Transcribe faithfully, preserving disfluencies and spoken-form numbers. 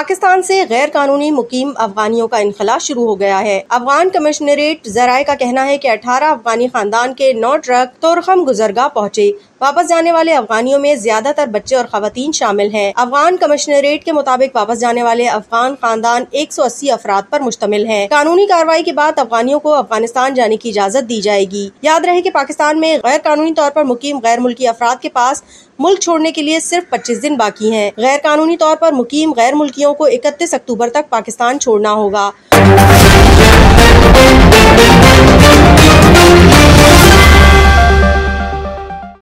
पाकिस्तान से गैर कानूनी मुकीम अफगानियों का इनखला शुरू हो गया है। अफगान कमिश्नरेट जराये का कहना है कि अठारह अफगानी खानदान के नौ ट्रक तोरखम गुजरगाह पहुँचे। वापस जाने वाले अफगानियों में ज्यादातर बच्चे और खवातीन शामिल हैं। अफगान कमिश्नरेट के मुताबिक वापस जाने वाले अफगान खानदान एक सौ अस्सी अफराद पर मुश्तमिल हैं। कानूनी कार्रवाई के बाद अफगानियों को अफगानिस्तान जाने की इजाजत दी जाएगी। याद रहे कि पाकिस्तान में गैर कानूनी तौर पर मुकीम गैर मुल्की अफराद के पास मुल्क छोड़ने के लिए सिर्फ पच्चीस दिन बाकी हैं। गैर कानूनी तौर पर मुकीम गैर मुल्कियों को इकतीस अक्टूबर तक पाकिस्तान छोड़ना होगा।